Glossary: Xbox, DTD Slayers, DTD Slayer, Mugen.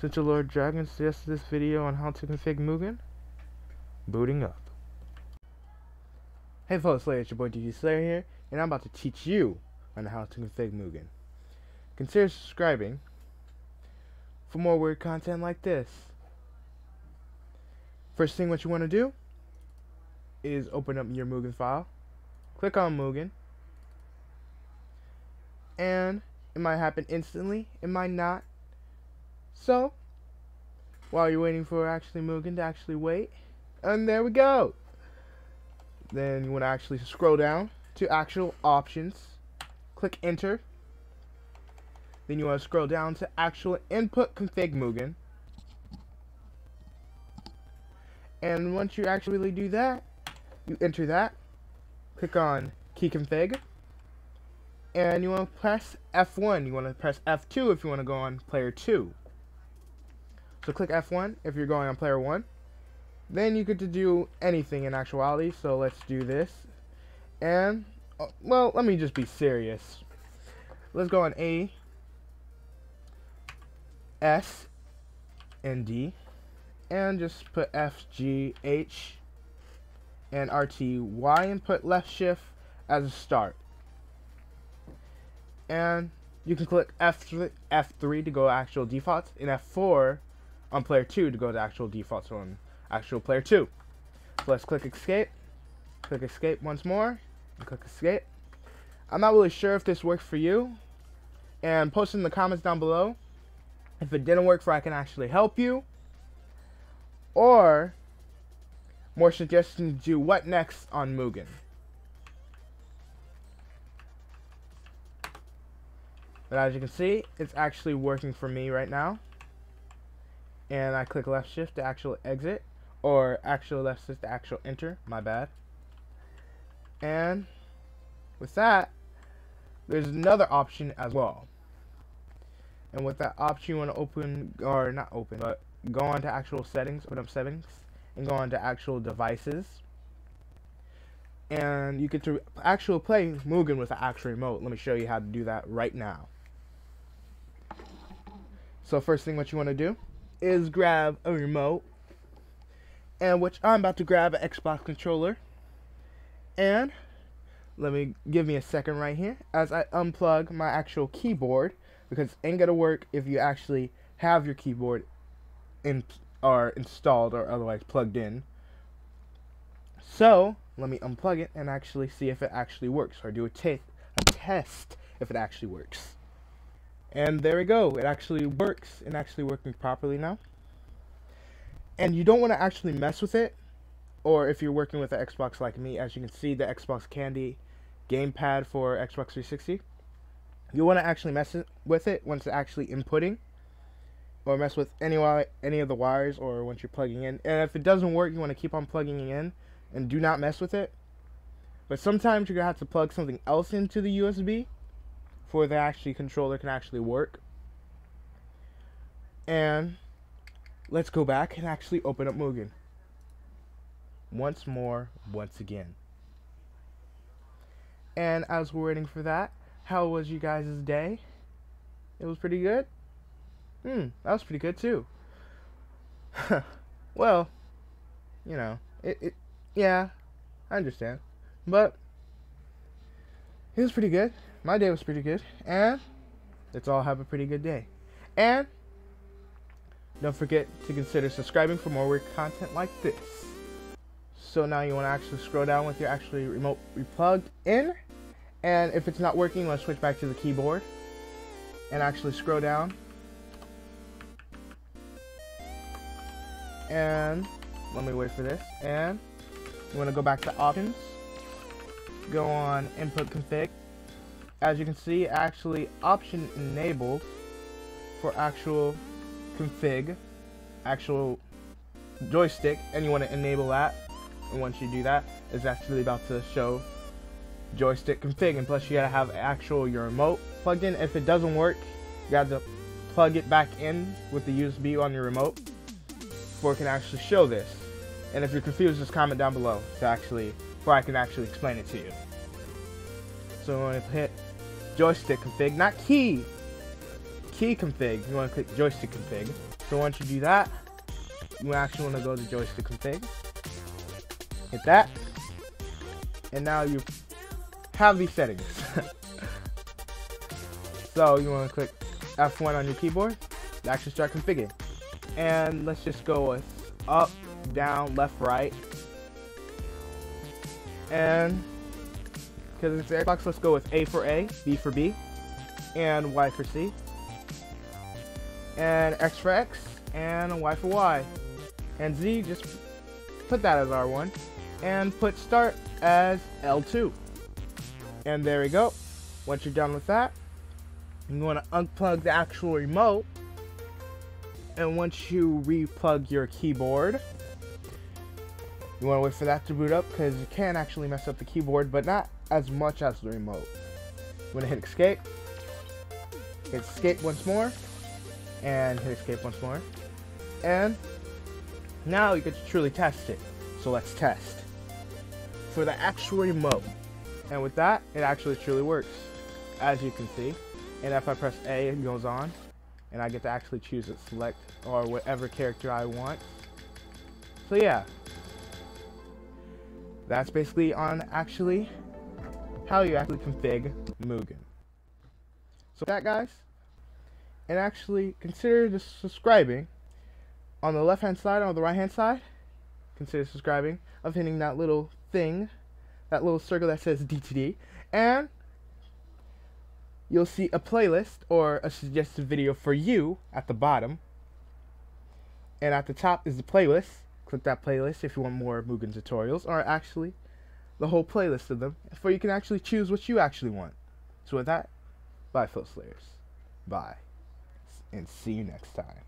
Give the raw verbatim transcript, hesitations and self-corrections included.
Since your Lord Dragon suggested this video on how to config Mugen, booting up. Hey folks, Slayer, it's your boy D T D Slayer here, and I'm about to teach you on how to config Mugen. Consider subscribing for more weird content like this. First thing what you want to do is open up your Mugen file, click on Mugen, and it might happen instantly, it might not. So, while you're waiting for actually Mugen to actually wait, and there we go. Then you want to actually scroll down to actual options, click enter. Then you want to scroll down to actual input config Mugen. And once you actually do that, you enter that, click on key config, and you want to press F one. You want to press F two if you want to go on player two. So click F one if you're going on player one. Then you get to do anything in actuality, so let's do this. And, well, let me just be serious. Let's go on A, S, and D, and just put F, G, H, and R, T, Y, and put left shift as a start. And you can click F three, F three to go to actual defaults, and F four on player two to go to actual defaults on actual player two. So let's click escape, click escape once more, and click escape. I'm not really sure if this works for you, and post in the comments down below if it didn't work for I can actually help you, or more suggestions to do what next on Mugen. But as you can see, it's actually working for me right now. And I click left shift to actual exit, or actual left shift to actual enter, my bad. And with that, there's another option as well. And with that option, you want to open, or not open, but go on to actual settings, open up settings, and go on to actual devices. And you get to actually play Mugen with the actual remote. Let me show you how to do that right now. So first thing what you want to do is grab a remote, and which I'm about to grab an Xbox controller, and let me give me a second right here as I unplug my actual keyboard, because it ain't gonna work if you actually have your keyboard in or installed or otherwise plugged in. So let me unplug it and actually see if it actually works, or do a, t a test if it actually works. And there we go, it actually works, and actually working properly now. And you don't want to actually mess with it, or if you're working with an Xbox like me, as you can see the Xbox Candy gamepad for Xbox three sixty. You want to actually mess it, with it once it's actually inputting, or mess with any, any of the wires, or once you're plugging in. And if it doesn't work, you want to keep on plugging it in, and do not mess with it. But sometimes you're going to have to plug something else into the U S B before the actually controller can actually work. And let's go back and actually open up Mugen once more, once again. And as we're waiting for that, how was you guys' day? It was pretty good? Hmm, that was pretty good too. Well, you know, it, it, yeah, I understand, but it was pretty good. My day was pretty good, and let's all have a pretty good day. And don't forget to consider subscribing for more weird content like this. So now you want to actually scroll down with your actually remote replugged in, and if it's not working, you want to switch back to the keyboard and actually scroll down. And let me wait for this. And you want to go back to options, go on input config. As you can see, actually option enabled for actual config, actual joystick, and you want to enable that. And once you do that, it's actually about to show joystick config. And plus, you gotta have actual your remote plugged in. If it doesn't work, you gotta plug it back in with the U S B on your remote before it can actually show this. And if you're confused, just comment down below to actually, before I can actually explain it to you. So I'm going to hit joystick config, not key, key config, you want to click joystick config. So once you do that, you actually want to go to joystick config, hit that, and now you have these settings. So you want to click F one on your keyboard to actually start configuring. And let's just go with up, down, left, right. And because it's Xbox, let's go with A for A, B for B, and Y for C, and X for X, and Y for Y, and Z, just put that as R one, and put start as L two. And there we go. Once you're done with that, you want to unplug the actual remote, and once you replug your keyboard, you want to wait for that to boot up, because you can actually mess up the keyboard, but not as much as the remote. You want to hit escape, hit escape once more, and hit escape once more, and now you get to truly test it. So let's test for the actual remote, and with that, it actually truly works, as you can see. And if I press A, it goes on, and I get to actually choose it, select, or whatever character I want. So yeah, that's basically on actually how you actually config Mugen. So with that, guys, and actually consider just subscribing on the left hand side, on the right hand side, consider subscribing of hitting that little thing, that little circle that says D T D, and you'll see a playlist or a suggested video for you at the bottom, and at the top is the playlist. Click that playlist if you want more Mugen tutorials, or actually the whole playlist of them, for you can actually choose what you actually want. So with that, bye, D T D Slayers, bye, and see you next time.